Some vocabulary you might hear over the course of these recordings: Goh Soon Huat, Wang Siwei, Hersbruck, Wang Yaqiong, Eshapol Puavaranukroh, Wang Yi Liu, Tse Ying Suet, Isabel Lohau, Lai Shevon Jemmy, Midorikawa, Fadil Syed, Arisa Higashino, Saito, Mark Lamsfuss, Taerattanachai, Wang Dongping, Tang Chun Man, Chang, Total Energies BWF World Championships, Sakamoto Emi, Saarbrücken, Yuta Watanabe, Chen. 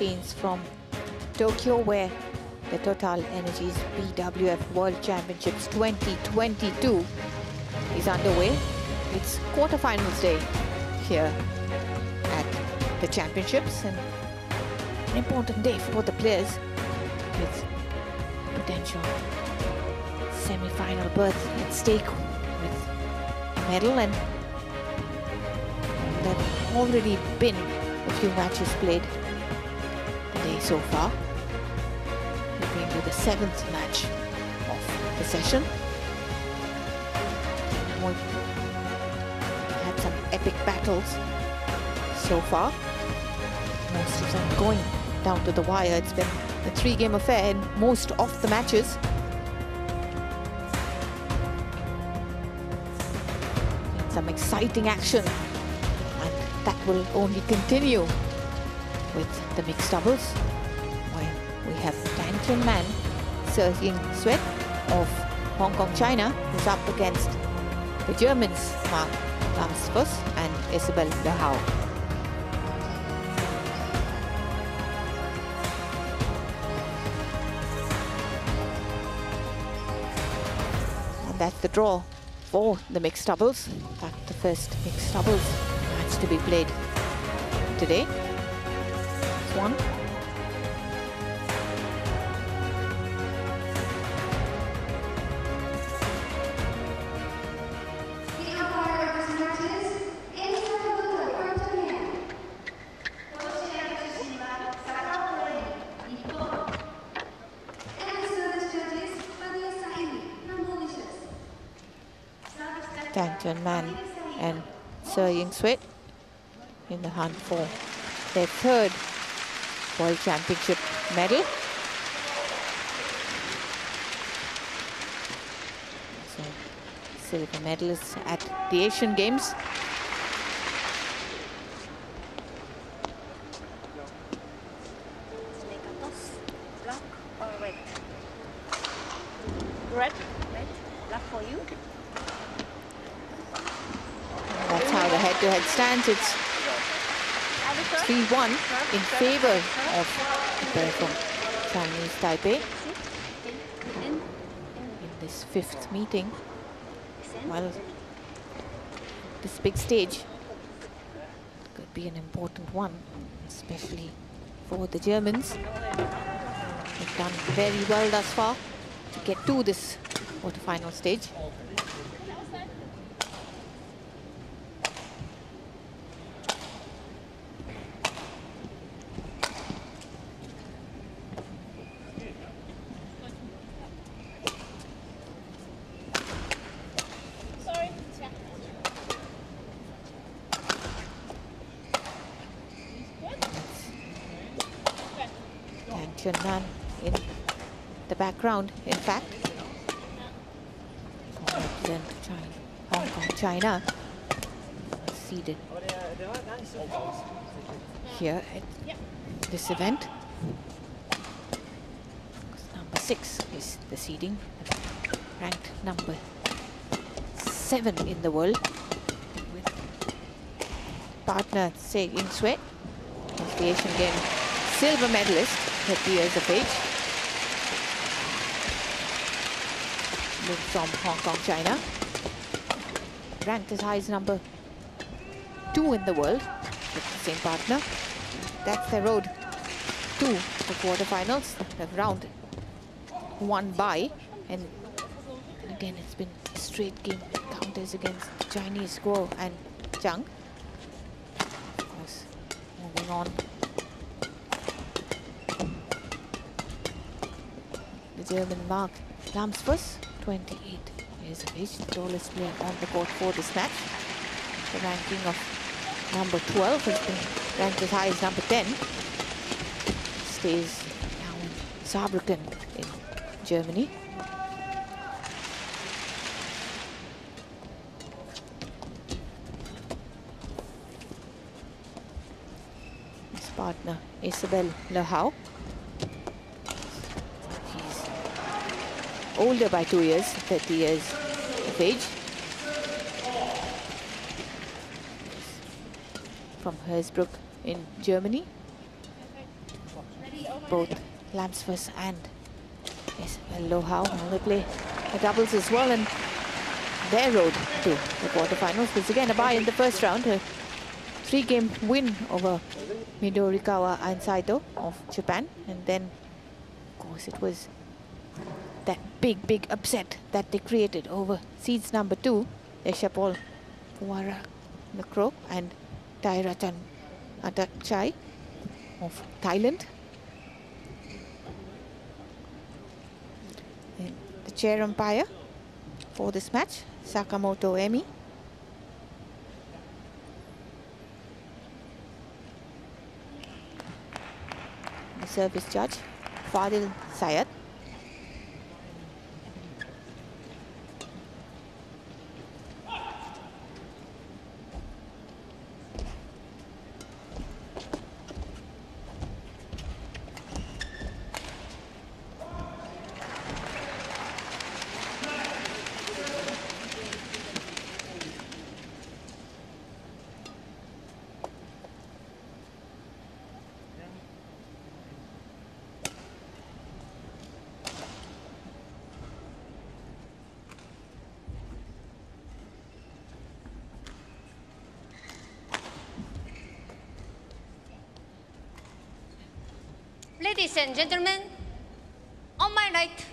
scenes from Tokyo, where the Total Energies BWF World Championships 2022 is underway. It's quarterfinals day here at the championships, and an important day for the players with potential semi-final berth at stake with a medal, and there have already been a few matches played today so far. We bring you the seventh match of the session. We've had some epic battles so far. Most of them going down to the wire. It's been a three-game affair in most of the matches. And some exciting action, and that will only continue with the mixed doubles, where we have Tang Chun Man, Tse Ying Suet of Hong Kong, China, who's up against the Germans Mark Lamsfuss and Isabel Lohau. That's the draw for the mixed doubles. In fact, the first mixed doubles match to be played today. This one. Tang Man and Tse Ying Suet in the hunt for their third World Championship medal. So, silver medalists at the Asian Games. It's 3-1 in favor of the pair from Chinese Taipei in this fifth meeting. While this big stage could be an important one, especially for the Germans. They've done very well thus far to get to this quarterfinal stage. Man in the background, in fact, Hong Kong, China, seeded here at this event. Number 6 is the seeding, ranked number 7 in the world, with partner Tse Ying Suet, of the Asian Games silver medalist, 30 years of age, moved from Hong Kong, China, ranked as high as number 2 in the world with the same partner. That's the road to the quarterfinals, the round 1 bye, and again it's been straight game counters against the Chinese Goh and Chang. Of course, moving on. German Mark Lamsfuss, 28 years of age, the tallest player on the court for this match. The ranking of number 12 has been ranked as high as number 10. Stays now in Saarbrücken in Germany. His partner Isabel Lohau, older by 2 years, 30 years of age. From Hersbruck in Germany. both Lamsfuss and Isabel Lohau. And they play the doubles as well, and their road to the quarterfinals was again a bye in the first round. A 3-game win over Midorikawa and Saito of Japan, and then of course it was that big upset that they created over seeds number 2 Eshapol Puavaranukroh and Taerattanachai of Thailand. And the chair umpire for this match, Sakamoto Emi. The service judge, Fadil Syed. Ladies and gentlemen, on my right,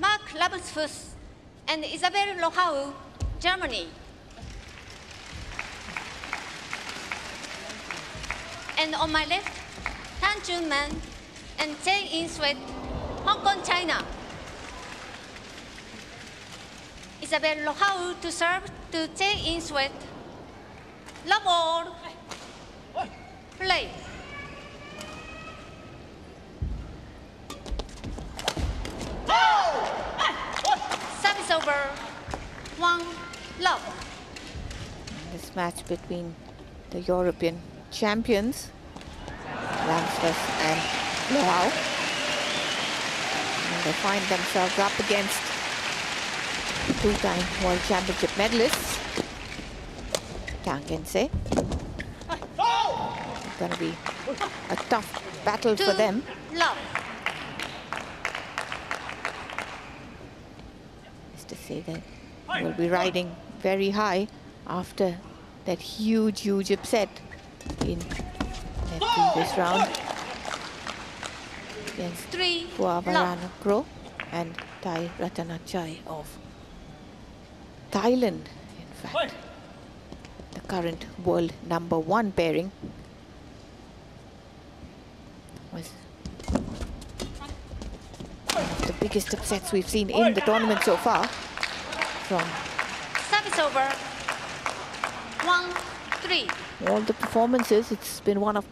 Mark Lamsfuss and Isabel Lohau, Germany. And on my left, Tang Chun Man and Tse Ying Suet, Hong Kong, China. Isabel Lohau to serve to Tse Ying Suet. Love all. Play. Service over. 1-love. This match between the European champions, Lamsfuss and Lohau. And they find themselves up against two-time World Championship medalists, Chang and Tse. It's going to be a tough battle for them. 2-love. To say that they will be riding very high after that huge upset in the previous round against Puavaranukroh and Taerattanachai of Thailand. In fact, the current world number 1 pairing was biggest upsets we've seen in the tournament so far. From service over 1-3. All the performances, it's been one of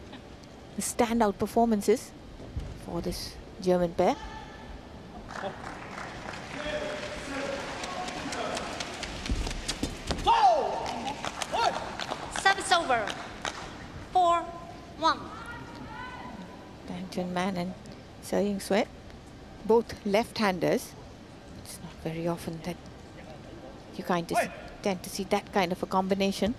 the standout performances for this German pair. Service over 4-1. Tang Chun Man and Tse Ying Suet, both left-handers. It's not very often that you kind of tend to see that kind of a combination.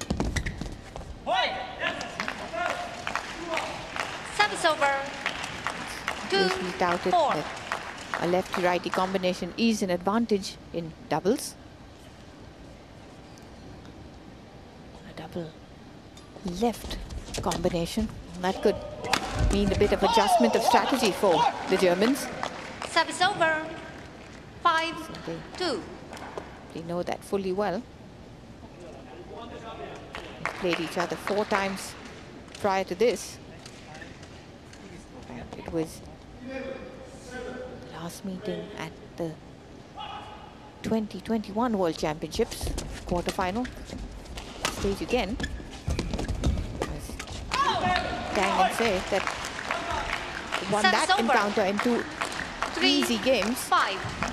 Service over 2-4. A left-righty combination is an advantage in doubles. A double left combination. That could mean a bit of adjustment of strategy for the Germans. Service over 5-2. They know that fully well. They played each other 4 times prior to this. It was the last meeting at the 2021 World Championships quarterfinal stage again. Tang and Tse that won that encounter in 2 easy games. 5.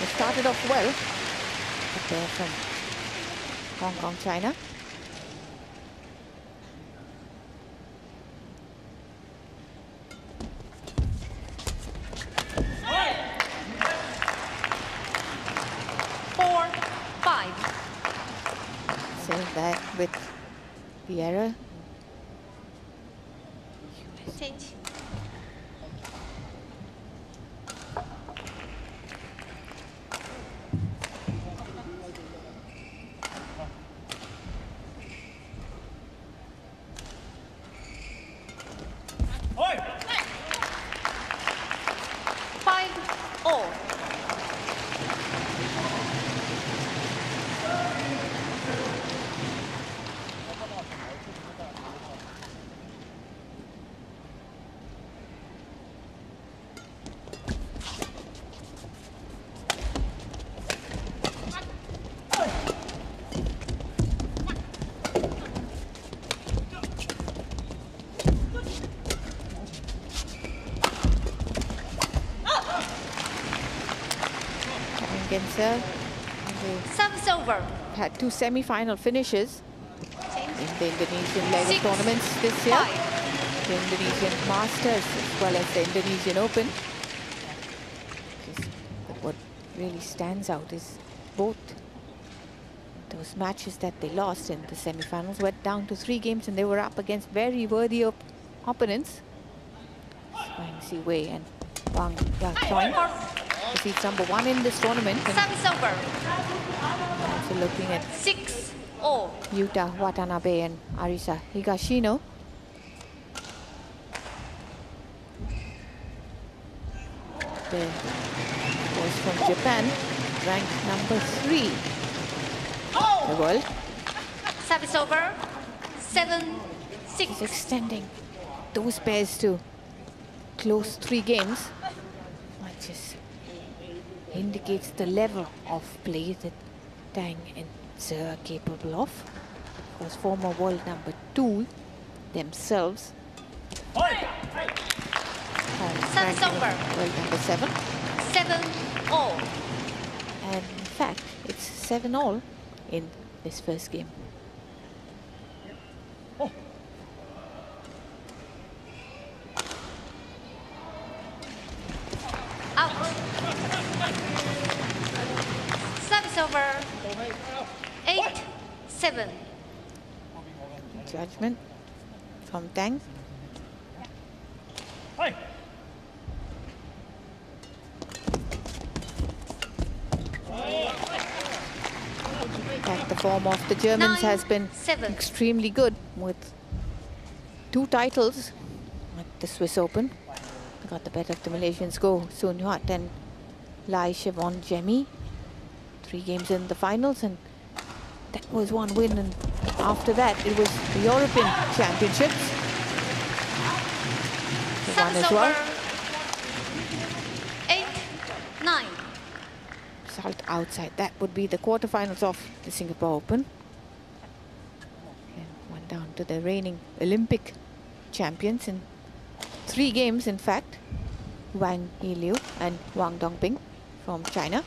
They started off well, but they're from Hong Kong, China. Saying that with the error change. Service over. Had 2 semi-final finishes in the Indonesian level tournaments this year. The Indonesian Masters as well as the Indonesian Open. But what really stands out is both those matches that they lost in the semi-finals went down to 3 games and they were up against very worthy opponents. Wang Siwei and Wang Yaqiong. Seed number 1 in this tournament. Service over. Also looking at 6-0. Yuta Watanabe and Arisa Higashino. The boys from Japan, ranked number 3 in the world. Service over. 7-6. He's extending those pairs to close 3 games. Indicates the level of play that Tang and Tse are capable of. Because former world number 2 themselves. World number 7. 7-0. And in fact, it's 7-all in this first game. Judgment from Tang. Hey. The form of the Germans has been extremely good with 2 titles at the Swiss Open. They got the better of the Malaysians, Goh Soon Huat and Lai Shevon Jemmy. 3 games in the finals, and that was 1 win, and after that it was the European Championships. The one as well. 8-9. Result outside. That would be the quarterfinals of the Singapore Open. And went down to the reigning Olympic champions in 3 games, in fact. Wang Yi Liu and Wang Dongping from China.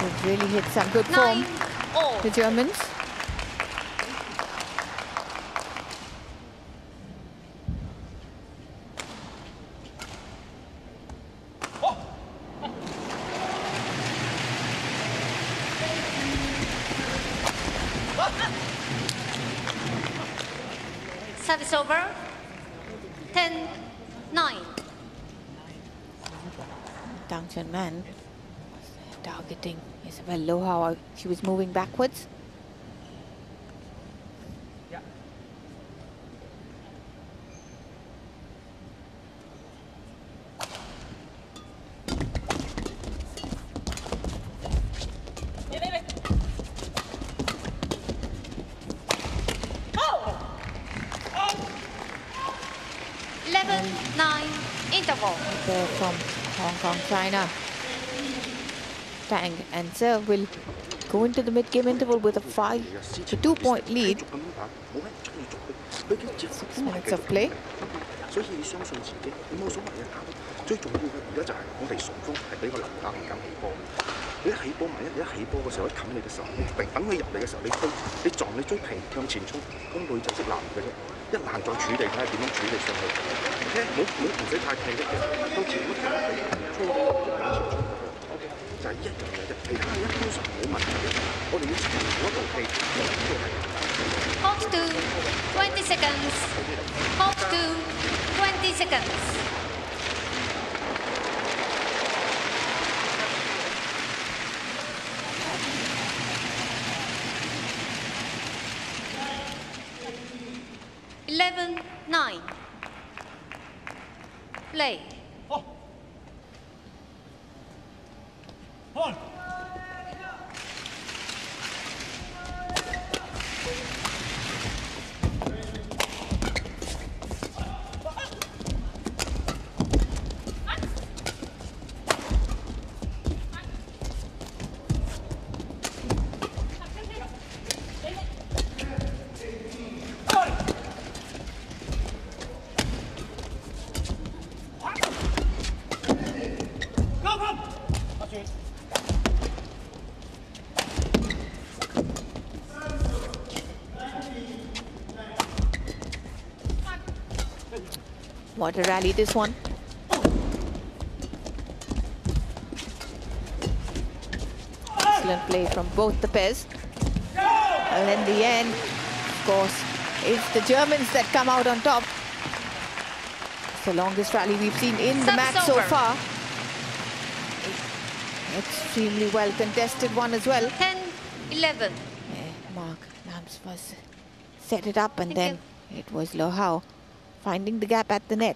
They've really hit some good form, the Germans. Service over. 10-9. Tang Chun Man targeting Isabel Lohau. She was moving backwards. Yeah. Oh. 11-9 interval. They're from Hong Kong, China. Tang and Tse will go into the mid-game interval with a 5-2 point lead. 6 minutes of play. 就係一樣嘅啫，其他一般上冇問題。我哋要從嗰度氣，呢度係。Hold to 20 seconds. Hold to 20 seconds. Play. Oh. One. What a rally this one. Excellent play from both the pairs. And in the end, of course, it's the Germans that come out on top. It's the longest rally we've seen in the match so far. Extremely well contested one as well. 10-11. Yeah, Mark Lamsfuss set it up and then it was Lohau finding the gap at the net.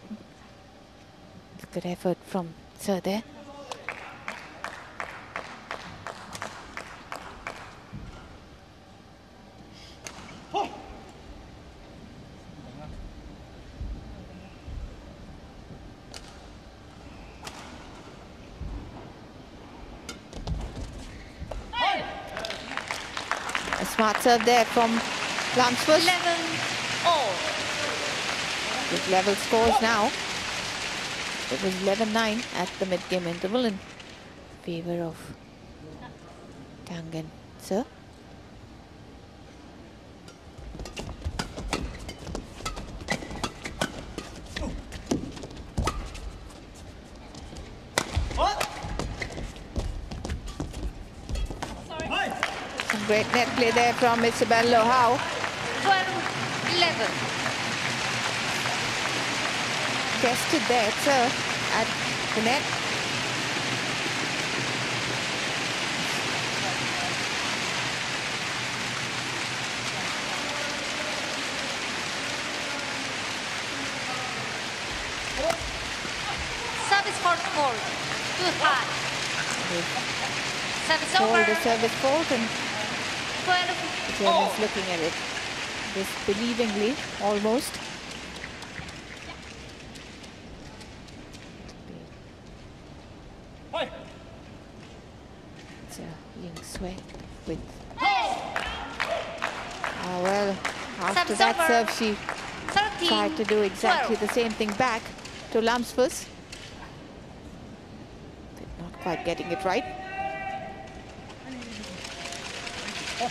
Good effort from Sir there. Oh. Hey. A smart serve there from Lamsfuss. 11-0. With level scores now. It was 11-9 at the mid-game interval in favor of Tang and Sir. Some great net play there from Isabel Lohau. 12-11. Tested there, sir, at the net. Service fault, too high. Service over. The service fault, and the Germans looking at it disbelievingly, almost. With oh, well, after that serve, she tried to do exactly the same thing back to Lamsfuss. But not quite getting it right. Oh.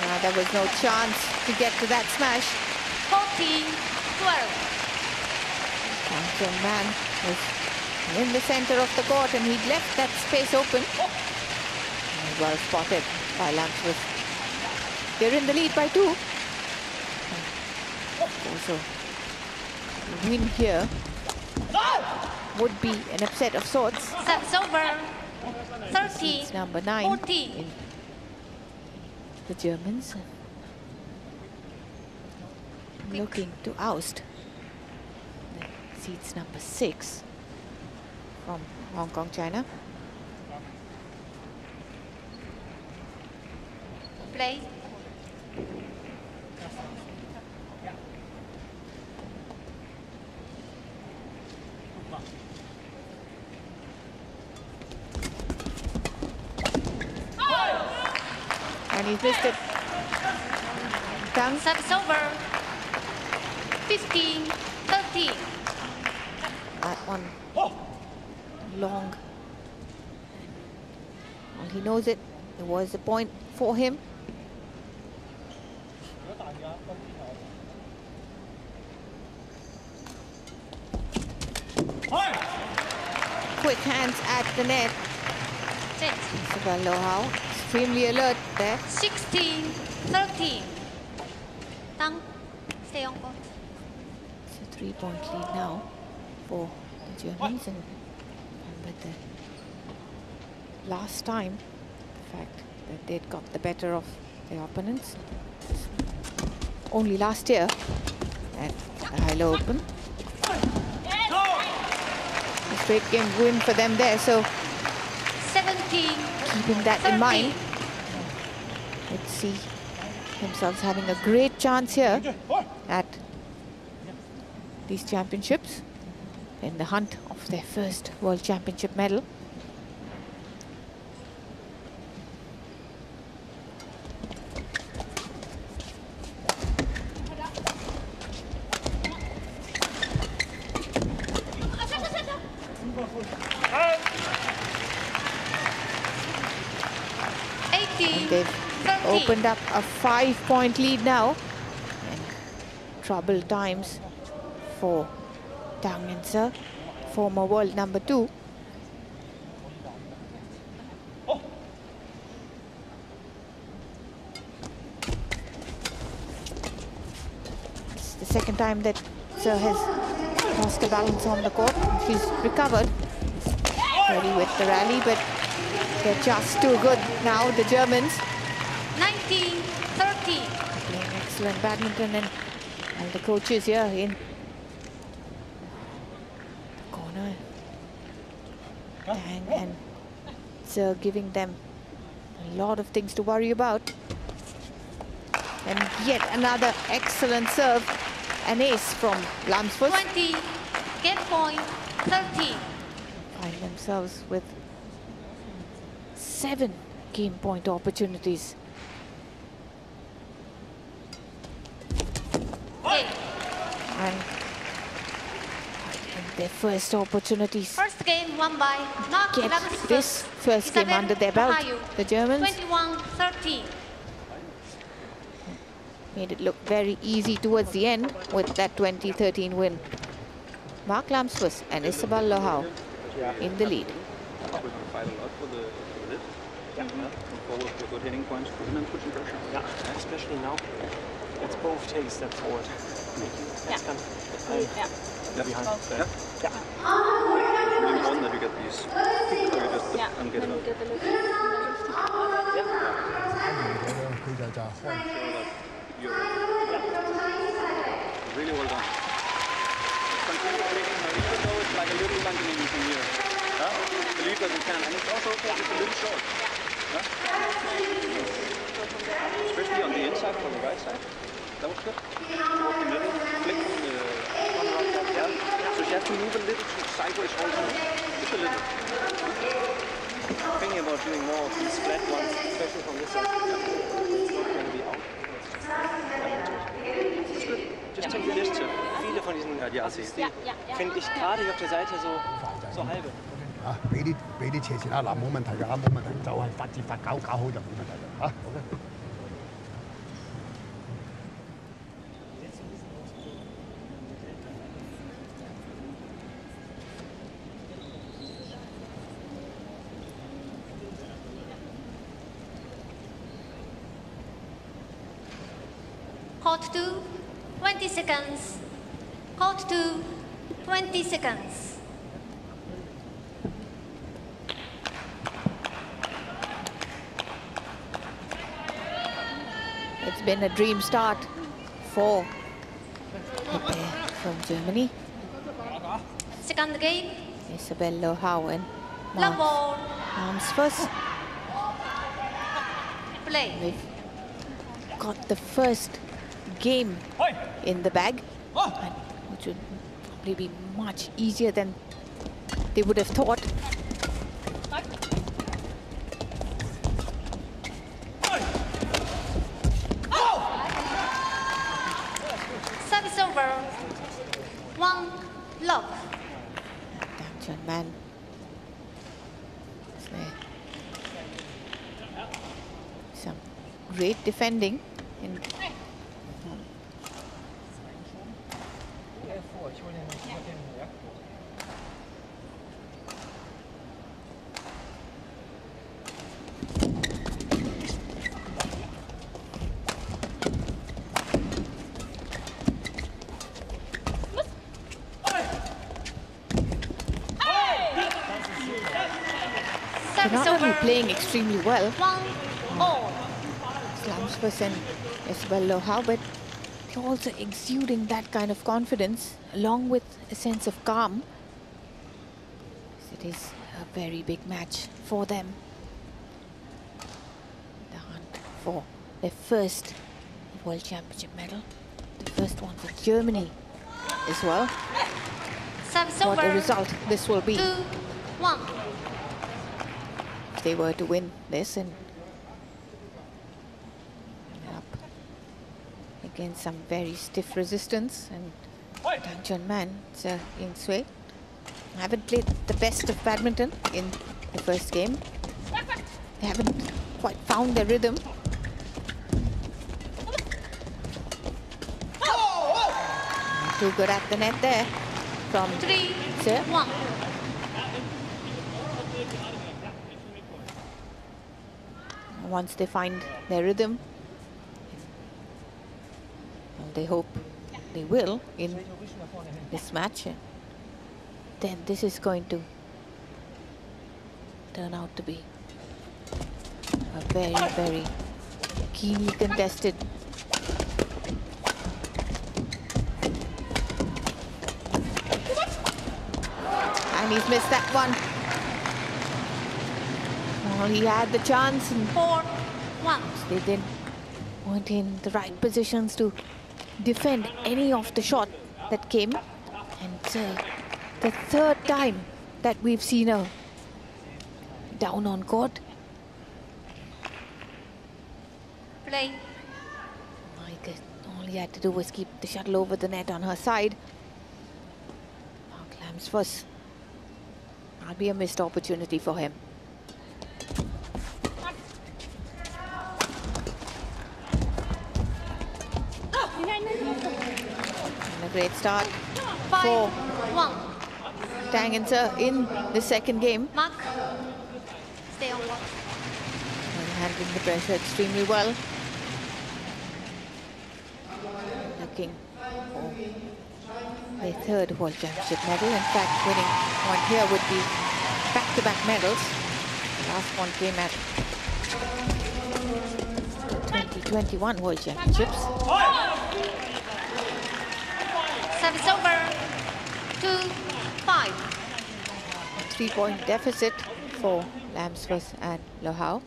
Now there was no chance to get to that smash. 14-12. Tang Chun Man was in the center of the court and he'd left that space open. And well spotted by Lamsfuss. They're in the lead by 2. Also, the win here would be an upset of sorts. That's over. 13. Number 9. 14. The Germans looking to oust seeds number 6 from Hong Kong, China. Play. And he's missed it. Tang. Service over. 15-13. That one long. Well, he knows it. There was a point for him. Quick hands at the net. Isabel Lohau, extremely alert there. 16-13. Tang, stay on court. It's a 3-point lead now for the Germans. And remember the last time, the fact that they'd got the better of their opponents. Only last year at the Hilo Open. A straight game win for them there, so keeping that in mind, let's see themselves having a great chance here at these championships in the hunt of their first World Championship medal. Opened up a 5-point lead now. And troubled times for Tang and Sir, former world number 2. It's the second time that Sir has lost the balance on the court. She's recovered very with the rally, but they're just too good now, the Germans. 19-13. Playing excellent badminton, and all the coaches here in the corner. Tang and Sir giving them a lot of things to worry about. And yet another excellent serve. An ace from Lamsfuss. 20, game point, 13. Find themselves with 7 game point opportunities. And their first opportunities. First game won by Mark Lamsfuss. This first Isabel game under their belt. Lohau. The Germans 21-13. Made it look very easy towards the end with that 20-13 win. Mark Lamsfuss and Isabel Lohau in the lead. Especially now. It's both take a step forward. Yeah. Yeah. Behind. Yeah. Yeah. Really important that you get these. Yeah. And get another. Yeah. Really well done. Continue taking her, even though it's like a little lengthening from here. Believe that we can. And it's also okay if it's a little short. Especially on the inside, from the right side. That was good. Towards the middle, flick from the front rock down. So she has to move a little to sideways also. Just a little. Thinking about doing more of these flat ones, especially from this side. It's not going to be out. It's good. Just take the initiative. Viele von diesen Adiasis, die finde ich gerade hier auf der Seite so halbe. Ah,俾啲斜線啊！嗱，冇問題㗎，冇問題，就係發字發搞搞好就冇問題㗎嚇。好嘅。Court 2, 20 seconds. Court 2, 20 seconds. Been a dream start for the pair from Germany. Second game. Isabel Lohau and Mark Lamsfuss. Play. We've got the first game in the bag, which would probably be much easier than they would have thought. Defending and not only playing extremely well, Lamsfuss and Isabel Lohau, but they're also exuding that kind of confidence along with a sense of calm. It is a very big match for them. The hunt for their first World Championship medal, the first one for Germany as well. What a result this will be. If they were to win this and up against some very stiff resistance, and Tang Chun Man, Tse Ying Suet, haven't played the best of badminton in the first game. They haven't quite found their rhythm. Too good at the net there from Tse. Once they find their rhythm, and they hope they will in this match, then this is going to turn out to be a very keenly contested . And he's missed that one. Well, he had the chance, and they didn't weren't in the right positions to defend any of the shot that came. And the third time that we've seen her down on court. Play. Mike, all he had to do was keep the shuttle over the net on her side. Mark Lamsfuss. That'd be a missed opportunity for him. And a great start for Tang and Sir in the second game. Stay on one. Handling the pressure extremely well. Looking for their third World Championship medal. In fact, winning one here would be back-to-back medals. The last one came at 2021 World Championships. Service over. 2-5. A 3-point deficit for Lamsfuss and Lohau.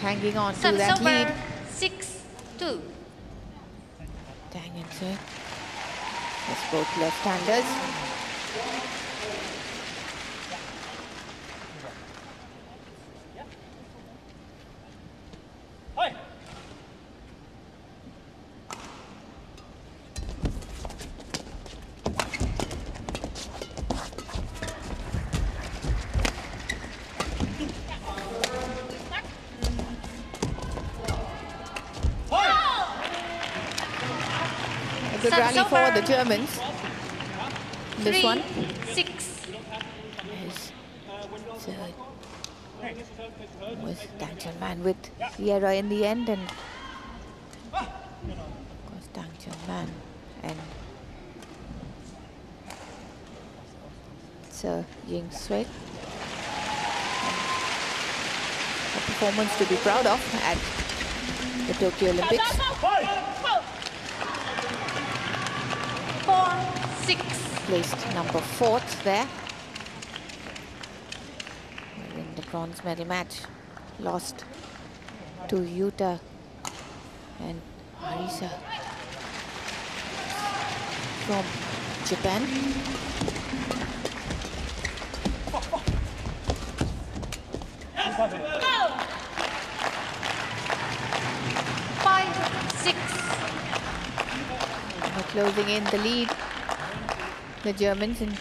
Hanging on to that lead. 6-2. Tang and Sir. That's both left-handers. For the Germans, this one. 6. Was Tang Chun Man with Sierra in the end, and of course Tang Chun Man and Tse Ying Suet. A performance to be proud of at the Tokyo Olympics. 4-6. Placed number 4th there. In the bronze medal match, lost to Yuta and Arisa from Japan. Oh. 5-6. Closing in the lead, the Germans, and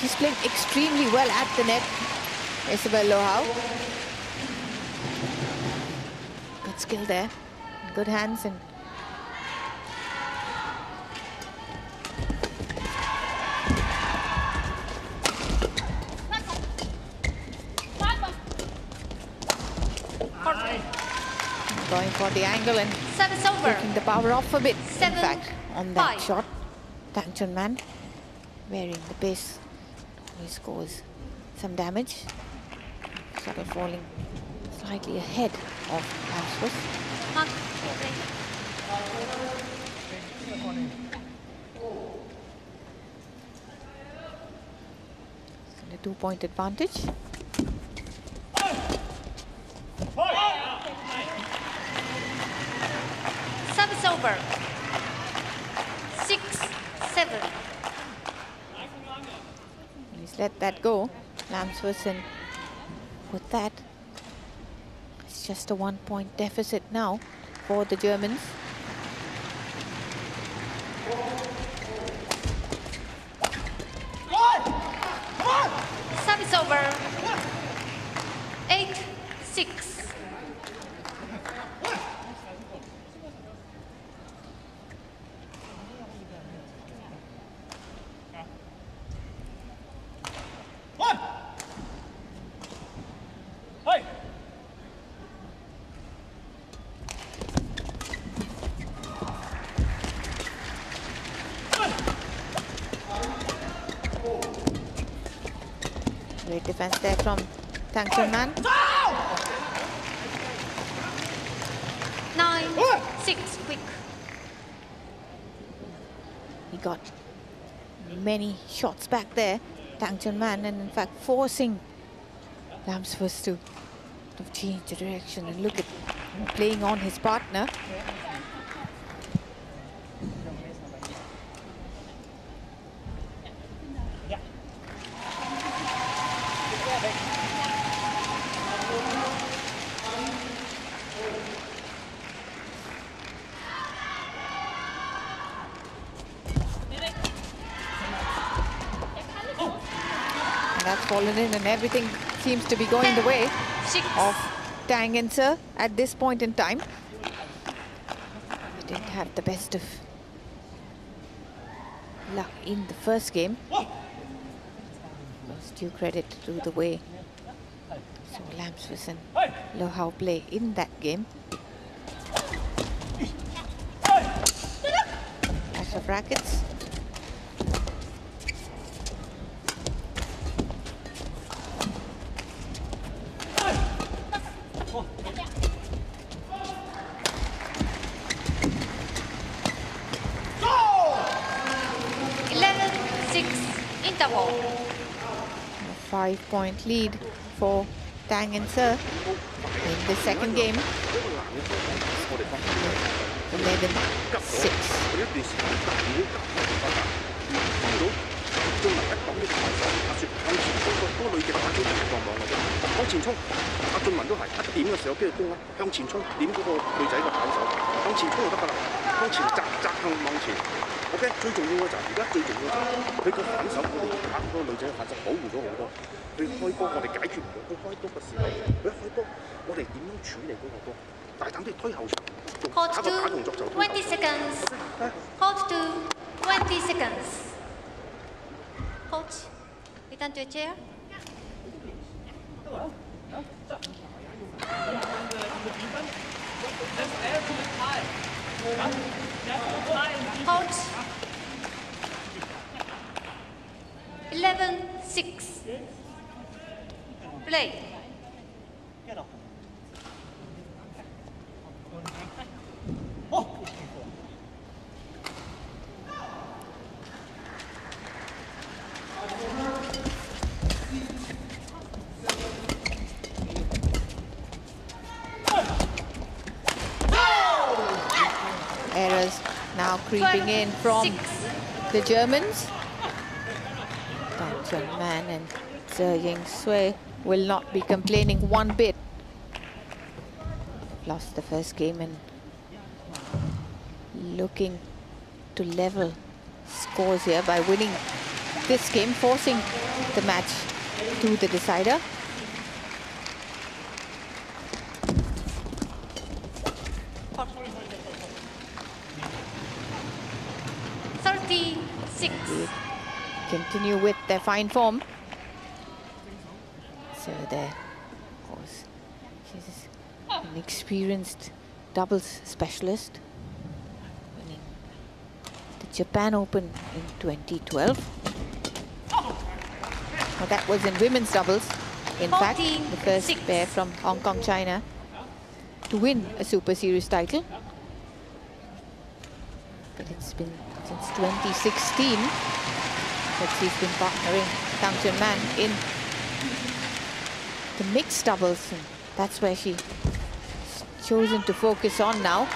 she's playing extremely well at the net, Isabel Lohau. Good skill there, good hands, and going for the angle and taking the power off a bit. In fact, on that shot, Tang Chun Man wearing the pace. He scores some damage. Shuttle falling slightly ahead of Lamsfuss. A two-point advantage. Service over. 6-7. He's let that go. Lamsfuss, and with that, it's just a one-point deficit now for the Germans. Service over. 8-6. Great defense there from Tang Chun Man. 9-6, quick. He got many shots back there, Tang Chun Man, and in fact forcing Lamsfuss to change the direction and look at him playing on his partner. Fallen in, and everything seems to be going the way of Tang and Sir at this point in time. They didn't have the best of luck in the first game. Most due credit to the way so Lamsfuss and Lohau play in that game. Clash of rackets. Point lead for Tang and Sir in the second game. 11-6. Okay, 最重要的就係而家最重要，佢個反手我哋打開女仔嘅反手，好唔好？我哋點樣處理嗰個？但係等你推後，我哋點樣處理嗰個？大膽啲推後。Coach 2, 20 seconds. Coach 2, 20 seconds. Coach, return to your chair. Coach. 11-6. Play. Creeping in from the Germans. Tang Chun Man and Tse Ying Suet will not be complaining one bit. Lost the first game and looking to level scores here by winning this game, forcing the match to the decider. Continue with their fine form. So there, of course, she's an experienced doubles specialist in the Japan Open in 2012. Well, that was in women's doubles, in fact, the first pair from Hong Kong, China to win a Super Series title. But it's been since 2016 that she's been partnering Tang Chun Man in the mixed doubles, and that's where she's chosen to focus on now.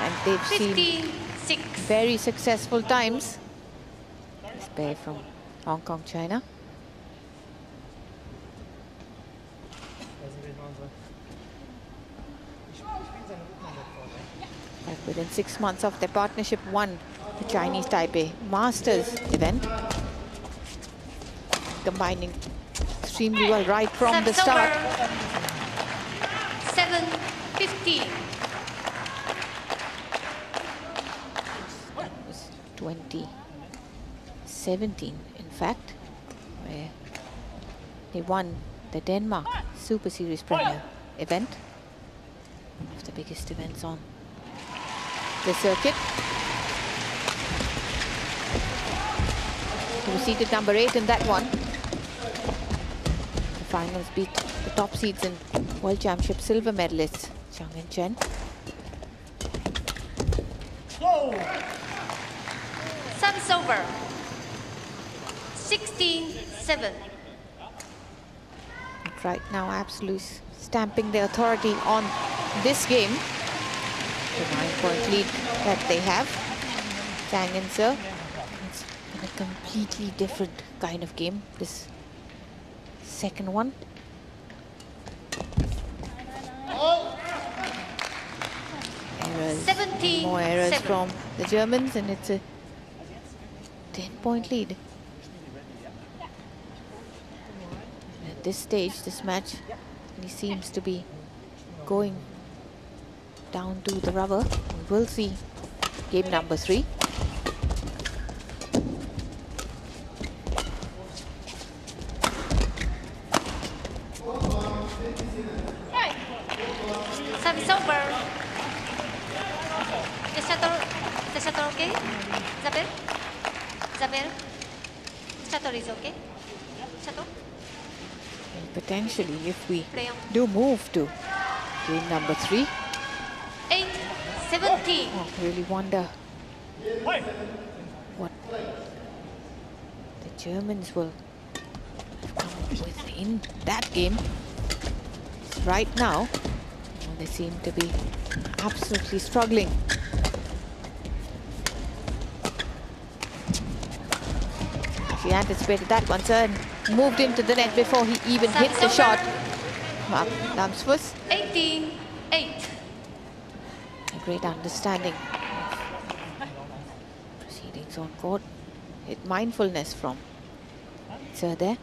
And they've seen very successful times. This pair from Hong Kong, China. Within 6 months of their partnership, won the Chinese Taipei Masters event, combining extremely well right from the start. 7:50. 2017, in fact, where they won the Denmark Super Series Premier event, one of the biggest events on the circuit. She was seeded number 8 in that one. The finals beat the top seeds and World Championship silver medalists Chang and Chen. Service over. 16-7. Right now, absolutely stamping their authority on this game. The 9-point lead that they have, Chang and Sir. It's been a completely different kind of game, this second one. Errors, more errors from the Germans, and it's a 10-point lead. And at this stage, this match really seems to be going down to the rubber. We will see game number 3. Service over. The shuttle okay? Isabel? Isabel? Shuttle is okay? Shuttle? And potentially, if we do move to game number 3, 17. Oh, I really wonder what the Germans will come up with in that game. Right now, they seem to be absolutely struggling. She anticipated that one, sir, and moved into the net before he even hit the shot. Mark Lamsfuss. 18-8. Great understanding proceedings on court. It mindfulness from Sir there.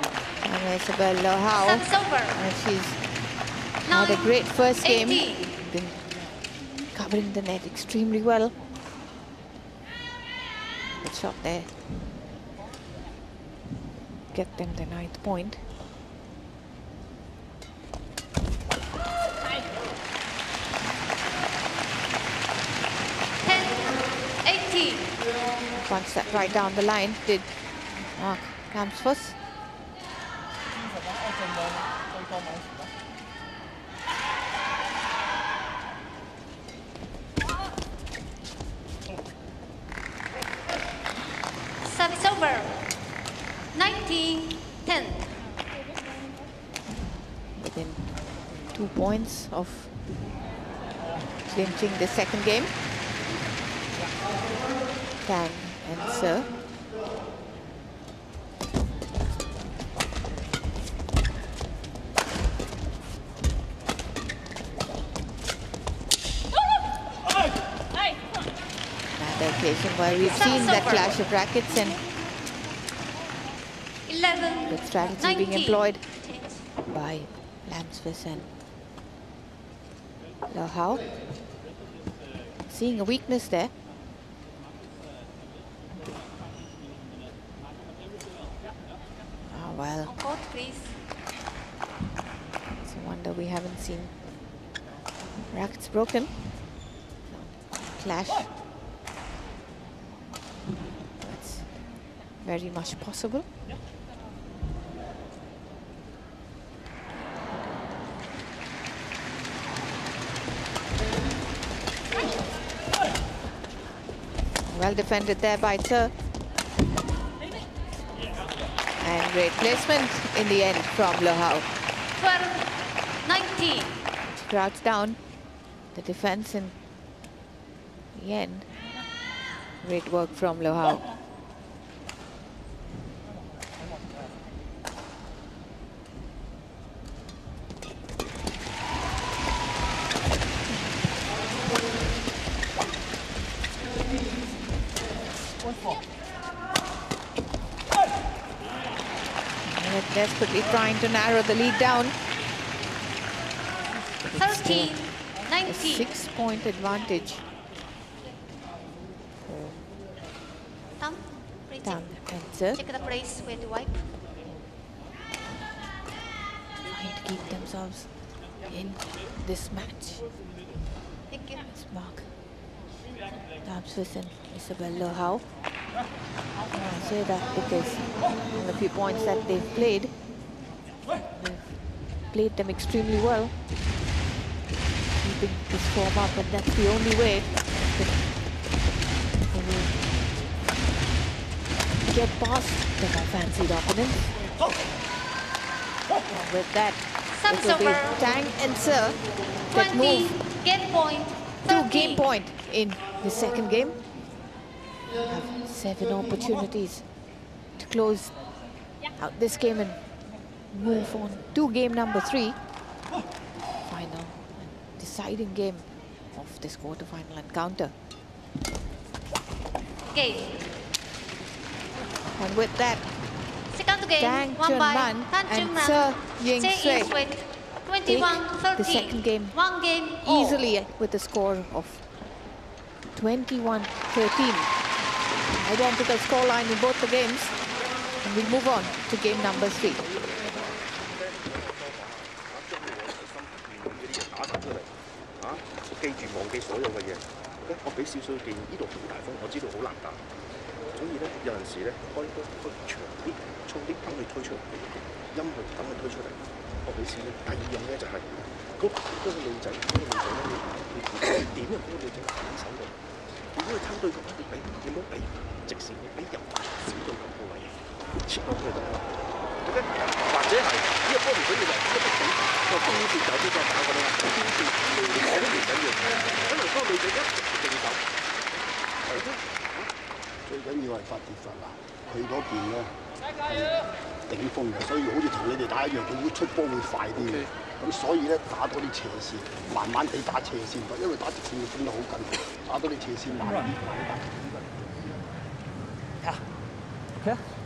And Isabel Lohau, she's had a great first game. Been covering the net extremely well. Good shot there. Get them the 9th point. Punch that right down the line did Mark Lamsfuss. Service over. 19-10. Within 2 points of clinching the second game. Tang and Sir. Well, we've seen that clash of rackets and the strategy being employed by Lamsfuss and Lohau. seeing a weakness there. Oh, well. On court, please. It's a wonder we haven't seen rackets broken. Clash. That's very much possible. Well defended there by Tse. And great placement in the end from Lohau. 12-19. Crouch down the defense in the end. Great work from Lohau. Desperately trying to narrow the lead down. 13-19. A 6-point advantage. Tang, check the place where to wipe. Trying to keep themselves in this match. Thank you. It's Mark Lamsfuss and Isabel Lohau. I say that because in the few points that they've played them extremely well, keeping this form up, and that's the only way they will get past the more fancied opponents. And with that, it will be Tang and Tse that move to game point in the second game. Have 7 opportunities to close out this game and move on to game number 3, final and deciding game of this quarterfinal encounter. Game. And with that, second game, Tang Chun Man and Tse Ying Suet take the second game, easily with a score of 21-13. Identical scoreline in both the games, and we move on to game number 3. Yeah? Yeah.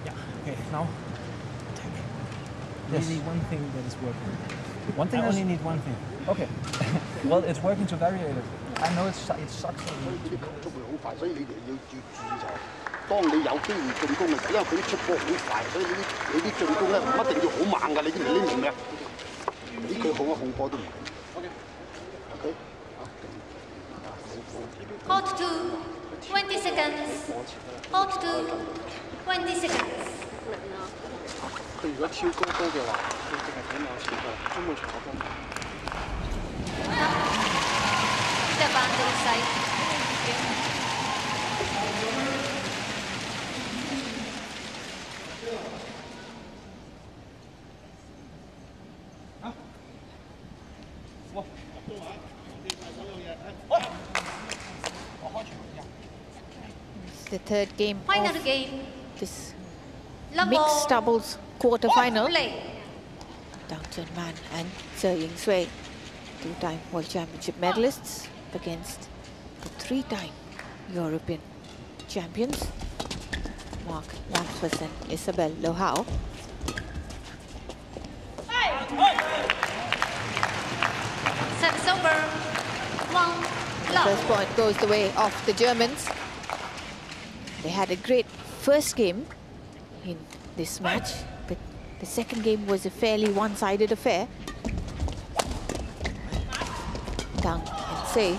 Okay, now take it. Yes. Really one thing that is working. One thing? I only need one thing. Okay. Well, it's working to vary it. I know it sucks. Okay. Hold to 20 seconds. Hold to 20 seconds. Step on the side. It's the third game. Final game. This mixed doubles quarterfinal. Tang Chun Man and Tse Ying Suet, 2-time World Championship medalists against the 3-time European champions, Mark Lamsfuss and Isabel Lohau. Service over. Wang First point goes the way of the Germans. They had a great first game in this match, but the second game was a fairly one-sided affair. Tang and Tse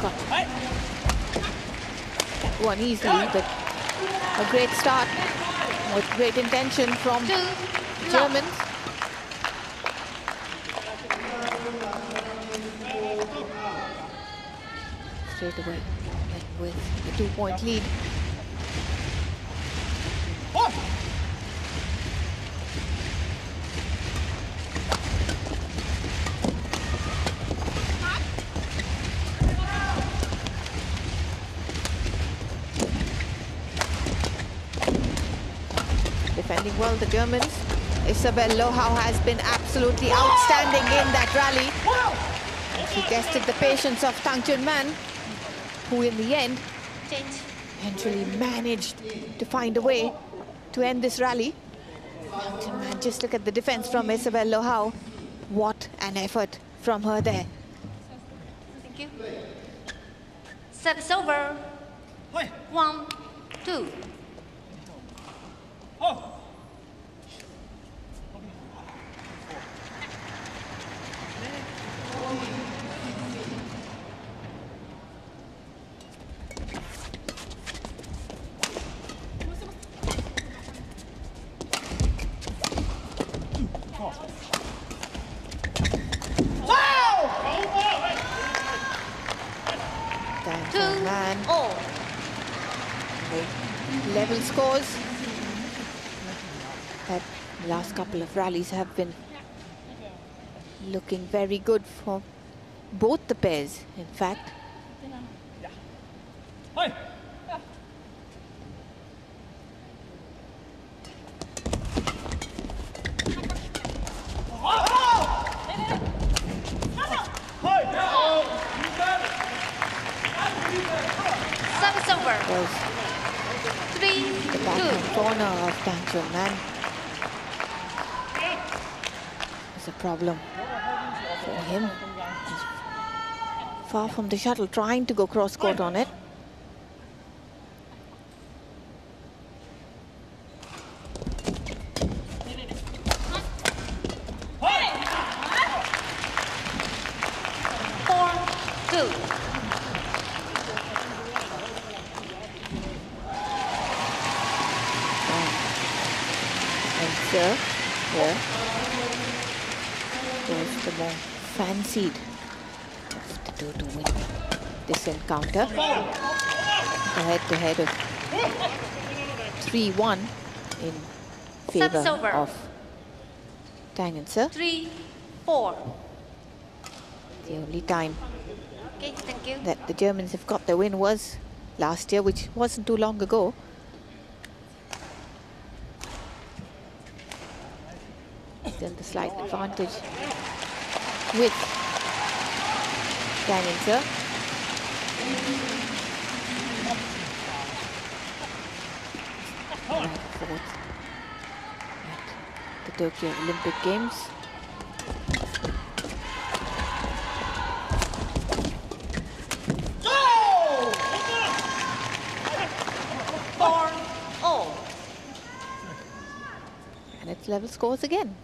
got one easily, but a great start with great intention from the Germans. Straight away with the two-point lead. Defending well, the Germans. Isabel Lohau has been absolutely outstanding in that rally. She tested the patience of Tang Chun Man, who in the end eventually managed to find a way to end this rally. Man, just look at the defense from Isabel Lohau. What an effort from her there. Thank you. Service over. 1, 2. Oh. Level scores. That last couple of rallies have been looking very good for both the pairs, in fact. Service over. Yes. The backhand corner of Tang Chun Man is a problem for him. He's far from the shuttle, trying to go cross-court on it. Seed of the two to win this encounter. Head-to-head of 3-1 in favor of Tang and Sir. 3-4. The only time that the Germans have got the win was last year, which wasn't too long ago. Still the slight advantage with Tang and Sir. Fourth at the Tokyo Olympic Games. And it's level scores again.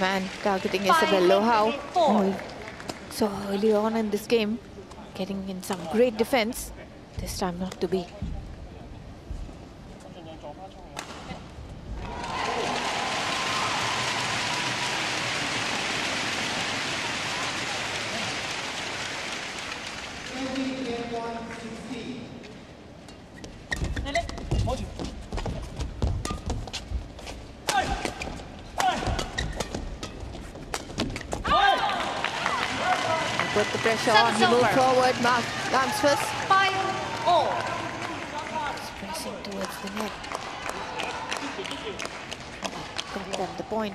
Man targeting Isabel Lohau. So early on in this game, getting in some great defense. This time not to be. Put the pressure on, he moved forward, Mark Lamsfuss. 5-0. Pressing towards the net. Got them the point.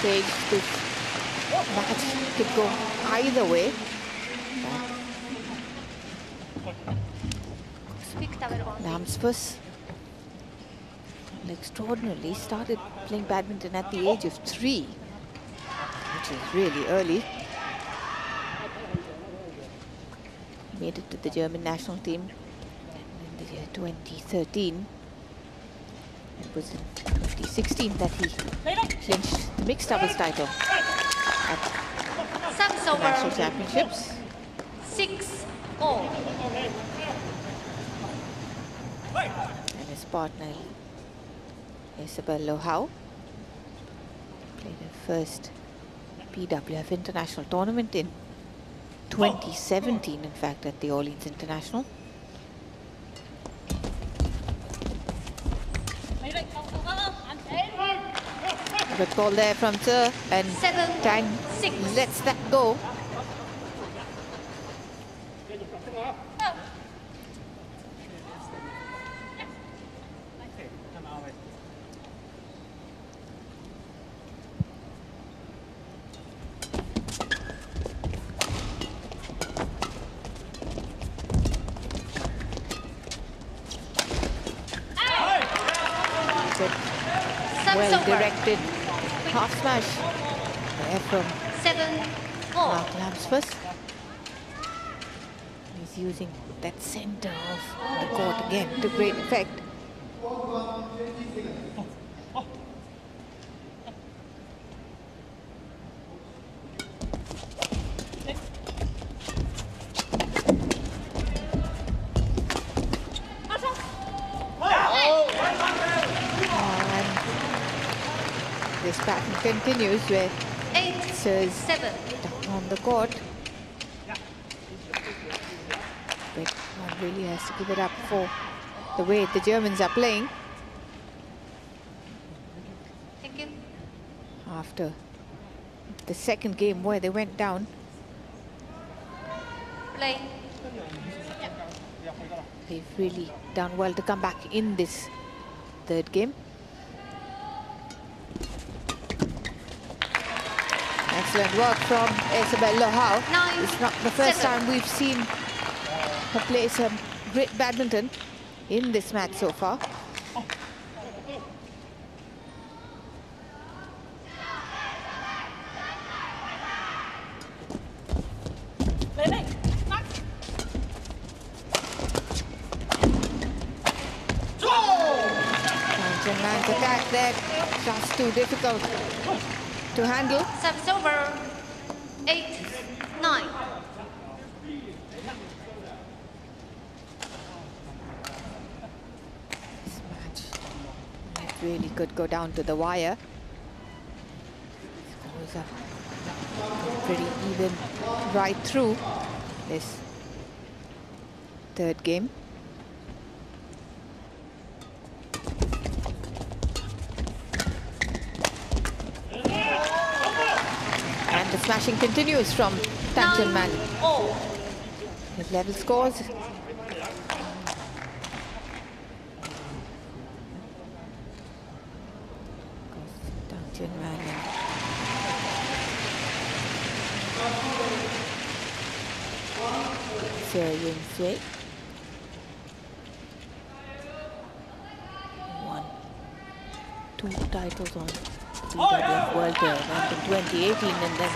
Stage this match could go either way. Lamsfuss, extraordinarily, started playing badminton at the age of 3, which is really early. Made it to the German national team in the year 2013. It was in 2016 that he clinched the mixed doubles title at National Championships. 6-0. And his partner, Isabel Lohau, played her first BWF international tournament in 2017, in fact, at the Orleans International. Good ball there from Tse, and Tang lets that go. Well directed. Half smash there from Mark Lamsfuss. He's using that center of the court again to great effect. This pattern continues where Tse's down on the court. But one really has to give it up for the way the Germans are playing. Thank you. After the second game where they went down. Play. They've really done well to come back in this third game. Excellent work from Isabel Lohau. It's not the first time we've seen her play some great badminton in this match so far. Tang Man's attack there, just too difficult to handle. Serves over. 8-9. This match really could go down to the wire. Scores are pretty even right through this third game. Smashing continues from Tang Chun Man. His level scores. Tang Chun Man and Tse Ying Suet. Won 2 titles on BWF World Championships in 2018, and then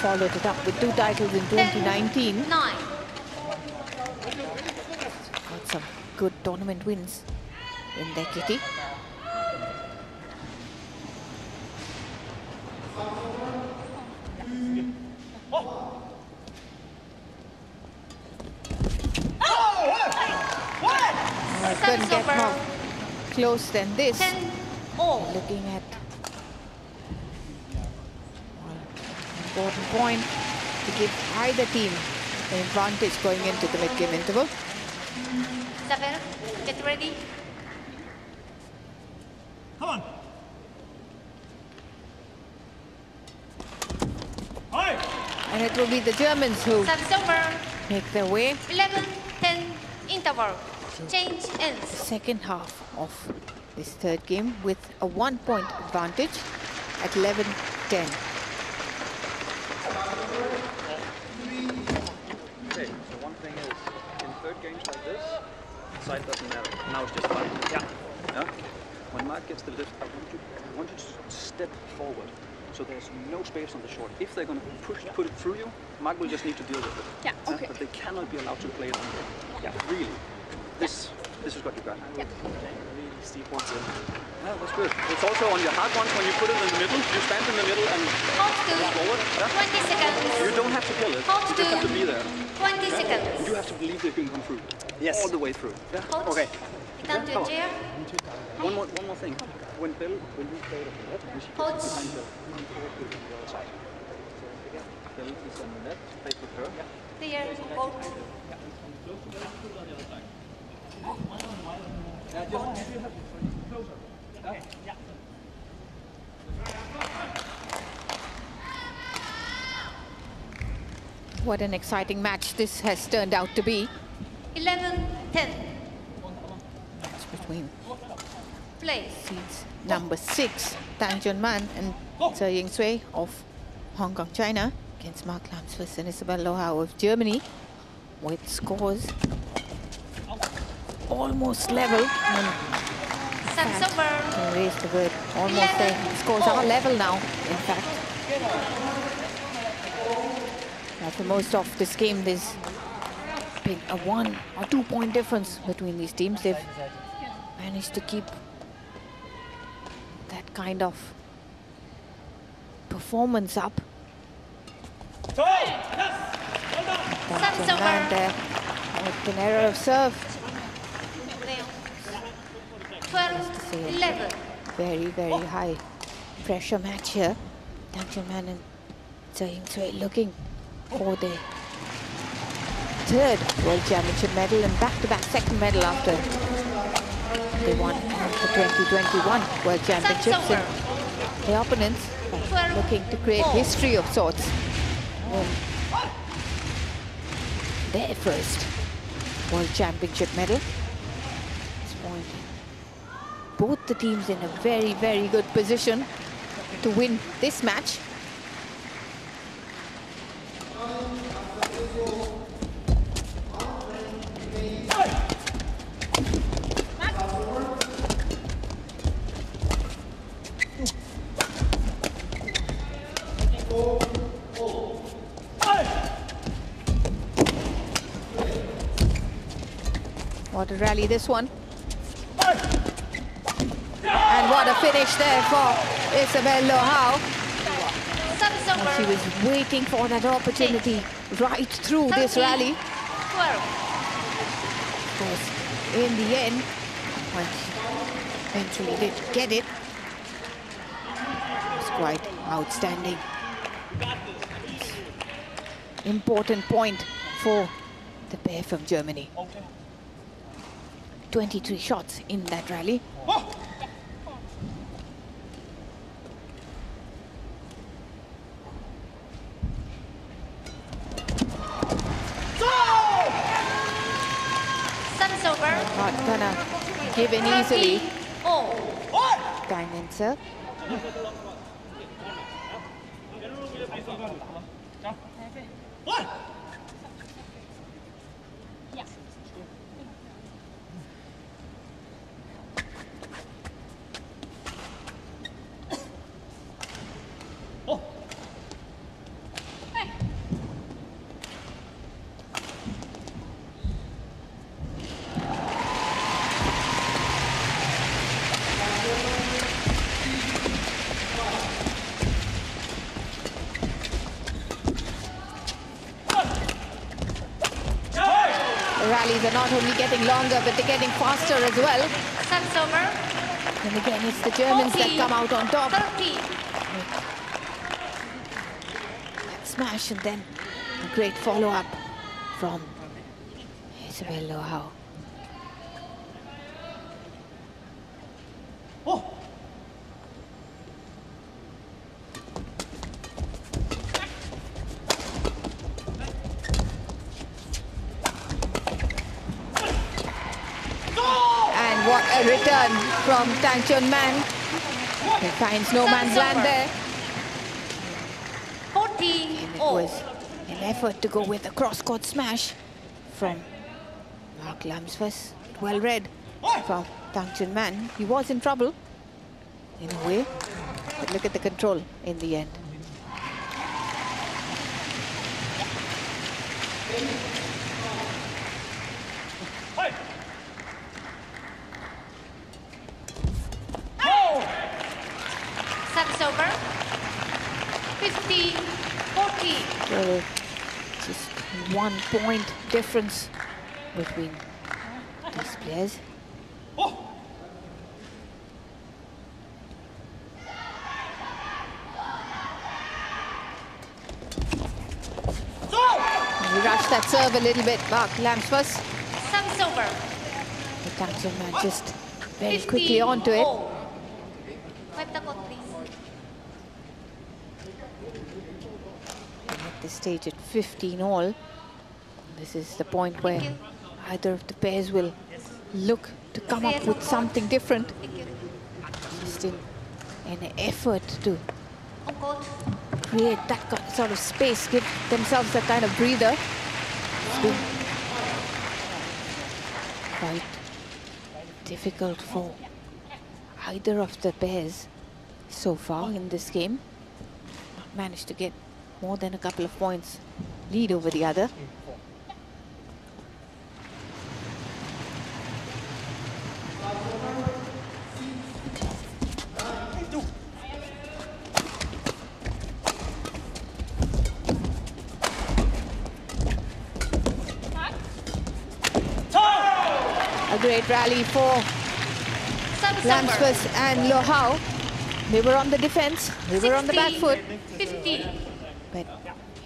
followed it up with 2 titles in 2019. Got some good tournament wins in their kitty. couldn't get more close than this. Looking at an important point to give either team an advantage going into the mid-game interval. Isabel, get ready. Come on. And it will be the Germans who make their way. 11-10 interval. Change ends. Second half of this third game with a 1-point advantage at 11-10. Okay, so one thing is, in third games like this, size doesn't matter. Now it's just fighting. Yeah. When Mark gets the lift, I want you to step forward. So there's no space on the short. If they're going to put it through you, Mark will just need to deal with it. Yeah, okay. But they cannot be allowed to play it on the really. This is what you got. Yeah. Really steep ones in. Yeah, that's good. It's also on your hard ones when you put it in the middle. You stand in the middle and move forward. Yeah? 20 seconds. You don't have to kill it. You just have to be there. 20 seconds. And you have to believe they can come through. Yes. All the way through. Yeah? Okay. Yeah? Come on. One more thing. When you play the net, you should get behind the other side. So again, is on the net, play with her. There, what an exciting match this has turned out to be. 11-10. It's between seeds number 6, Tang Chun Man and Tse Ying Suet of Hong Kong, China, against Mark Lamsfuss and Isabel Lohau of Germany, with scores almost level. I raise the word almost. The scores are level now, in fact. After most of this game, there's been a 1 or 2 point difference between these teams. They've managed to keep that kind of performance up. That's a man there with an error of serve. 12-11. Very high pressure match here. Tang Chun Man and Tse Ying Suet looking for the third World Championship medal and back-to-back second medal after they won the 2021 World Championships. And the opponents are looking to create history of sorts. Their first World Championship medal. At this point, both the teams in a very good position to win this match. What a rally this one. And what a finish there for Isabel Lohau. And she was waiting for that opportunity right through this rally. Of course, in the end, when she eventually did get it, it was quite outstanding. Important point for the pair from Germany. 23 shots in that rally. Not gonna give in easily. Time in, sir. rallies are not only getting longer, but they're getting faster as well. That's over. And again, it's the Germans that come out on top. That smash and then a great follow-up from Isabel Lohau. Oh! What a return from Tang Chun Man. He finds no man's land there. 40. It was an effort to go with a cross-court smash from Mark Lamsfuss. Well read from Tang Chun Man. He was in trouble in a way, but look at the control in the end. That's over. 50, 40. Well, just 1 point difference between these players. Oh. He rushed that serve a little bit, Mark Lamsfuss. That's over. The Tang man just very quickly onto it. Oh. At this stage at 15 all, this is the point where either of the pairs will look to come up with something different. Just in an effort to create that sort of space, give themselves that kind of breather. It's been quite difficult for either of the pairs so far in this game. Not managed to get more than a couple of points lead over the other. A great rally for Lamsfuss and Lohau. They were on the defense, they were on the back foot. 50. But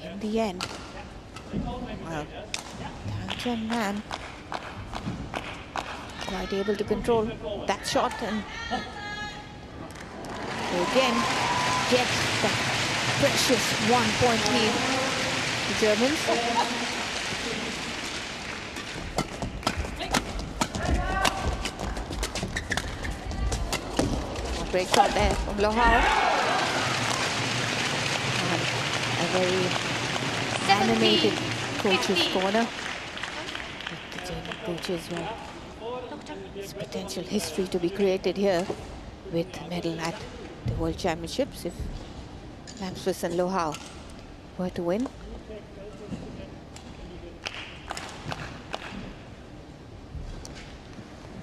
in the end, well, Tang Chun Man quite able to control that shot and again get that precious 1 point lead. The Germans. Great shot there from Lohau. Very animated coach's corner. The German coaches were. There's potential history to be created here with medal at the World Championships if Lamsfuss and Lohau were to win.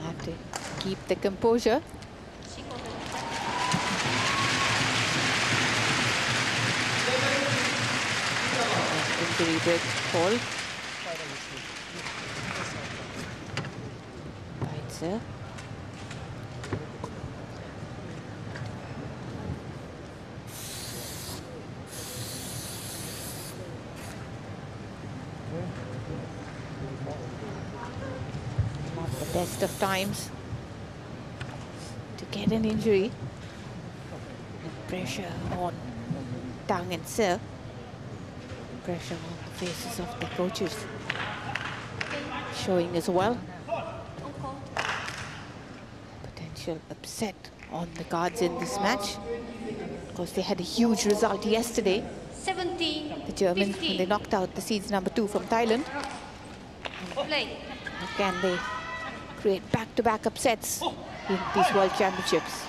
Have to keep the composure. Break call. Right, sir. Not the best of times to get an injury. The pressure on Tang and Sir. Pressure on the faces of the coaches showing as well. Potential upset on the cards in this match. Of course, they had a huge result yesterday. 17, the Germans, when they knocked out the seeds number 2 from Thailand. Can they create back-to-back upsets in these World Championships?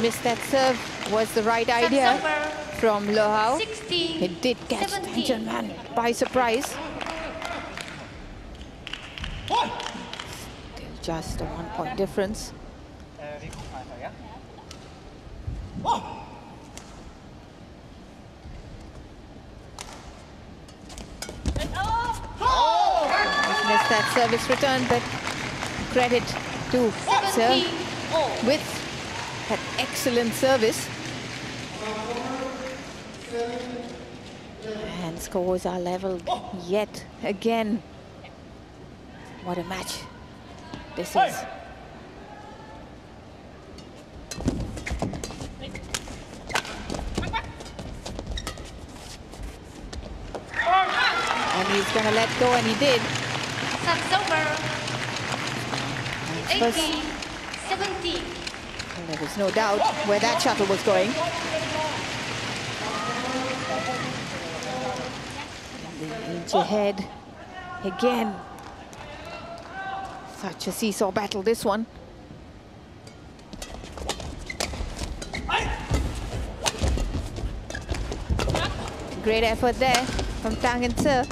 Missed that serve was the right idea from Lohau. It did catch Tang Chun Man by surprise. Still just a 1 point difference. Missed that service return, but credit to serve with that excellent service. And scores are leveled yet again. What a match this is. And he's going to let go, and he did. That's over. 18, 17. And there was no doubt where that shuttle was going. Ahead again. Such a seesaw battle, this one. Great effort there from Tang and Tse.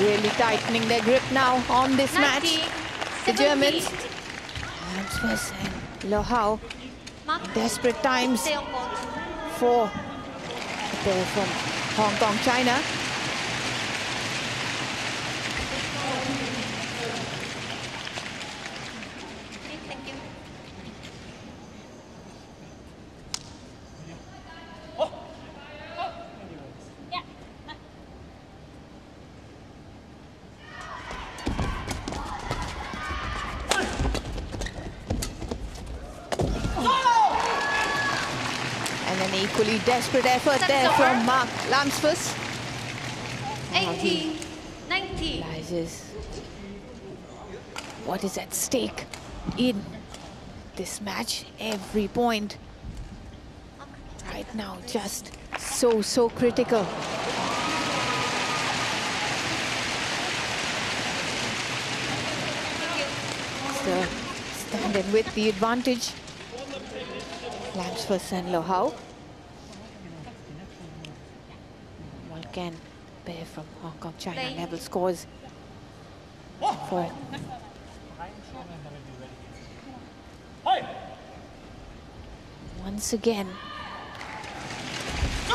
Really tightening their grip now on this match. The Germans, Lamsfuss and Lohau, desperate times for they're from Hong Kong, China. Okay, thank you. Desperate effort there from Mark Lamsfuss. 18, 19. Realizes what is at stake in this match. Every point right now just so critical. So standing with the advantage, Lamsfuss and Lohau. Again, pair from Hong Kong, China, level scores for once again.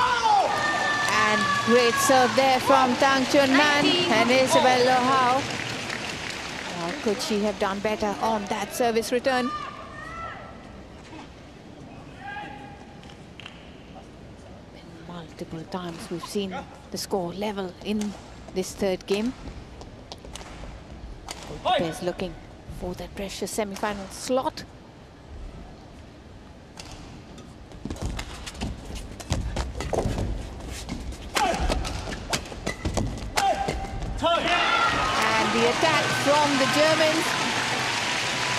And great serve there from Tang Chun Man and Isabel Lohau. Well, could she have done better on that service return? Multiple times we've seen the score level in this third game. Both pairs looking for that precious semi-final slot. And the attack from the Germans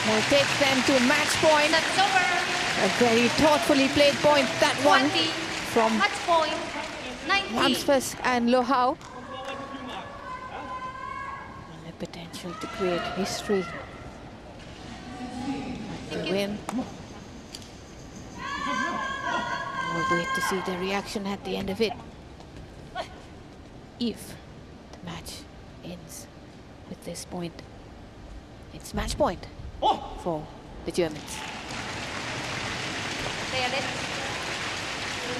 will take them to match point. That's over. A very thoughtfully played point, that one. From Lamsfuss and Lohau. The potential to create history. To win. We'll wait to see the reaction at the end of it. If the match ends with this point, it's match point for the Germans.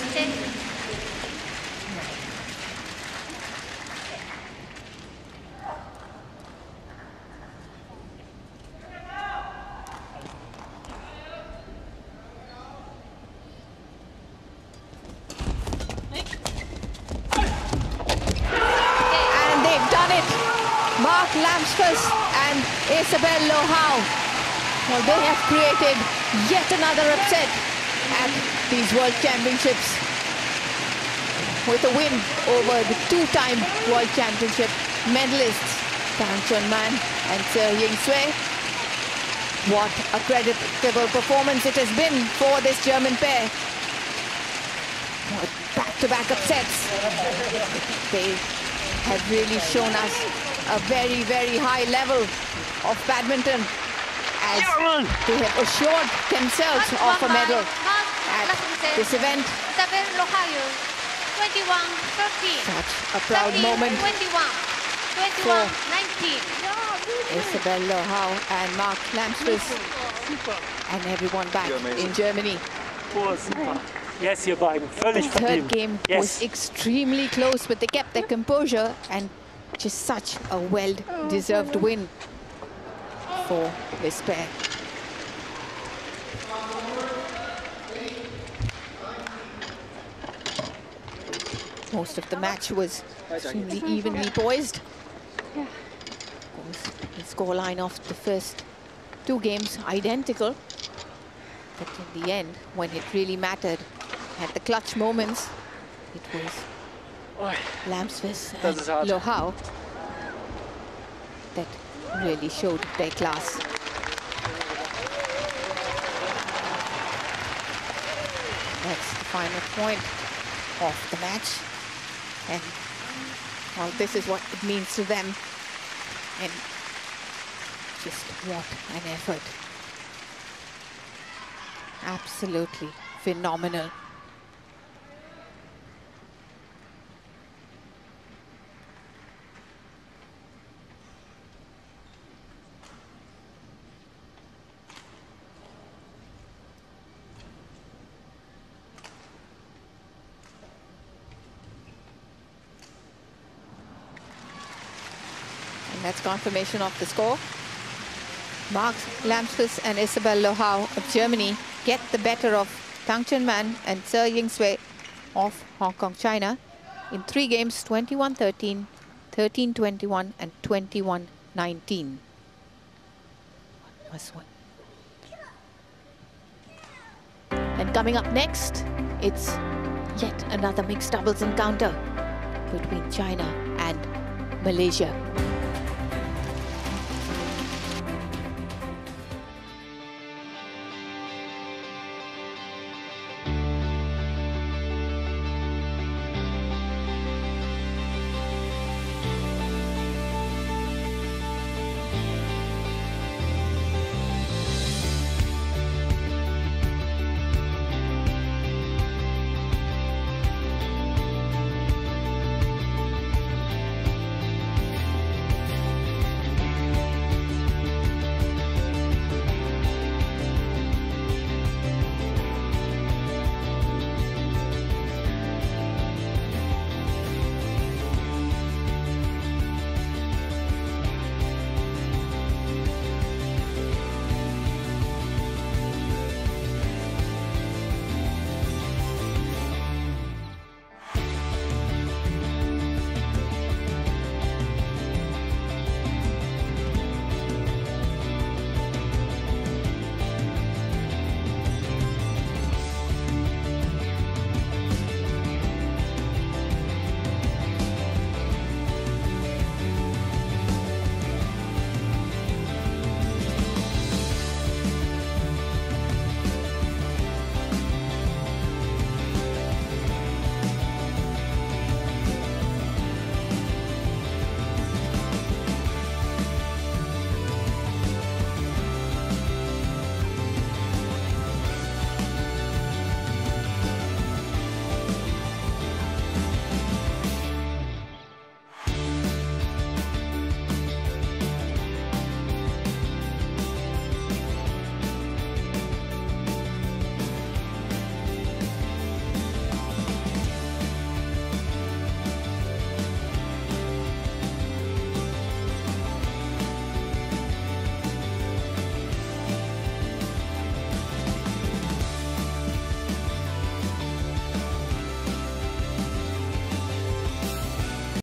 And they've done it. Mark Lamsfuss and Isabel Lohau. Well, they have created yet another upset at these World Championships with a win over the two-time World Championship medalists Tang Chun Man and Tse Ying Suet. What a creditable performance it has been for this German pair. Back-to-back upsets. They have really shown us a very, very high level of badminton as they have assured themselves of a medal at this event. 21-13. Such a proud moment 21-19. Isabel Lohau and Mark Lamsfuss and everyone back in Germany. Yes, you're buying. The third game was extremely close, but they kept their composure and just such a well-deserved win for this pair. Most of the match was extremely evenly poised. Of course, the scoreline of the first two games identical. But in the end, when it really mattered, at the clutch moments, it was Lamsfuss and Lohau that really showed their class. That's the final point of the match. And, well, this is what it means to them. And just what an effort. Absolutely phenomenal. That's confirmation of the score. Mark Lamsfuss and Isabel Lohau of Germany get the better of Tang Chun Man and Tse Ying Suet of Hong Kong, China in three games, 21-13, 13-21 and 21-19. And coming up next, it's yet another mixed doubles encounter between China and Malaysia.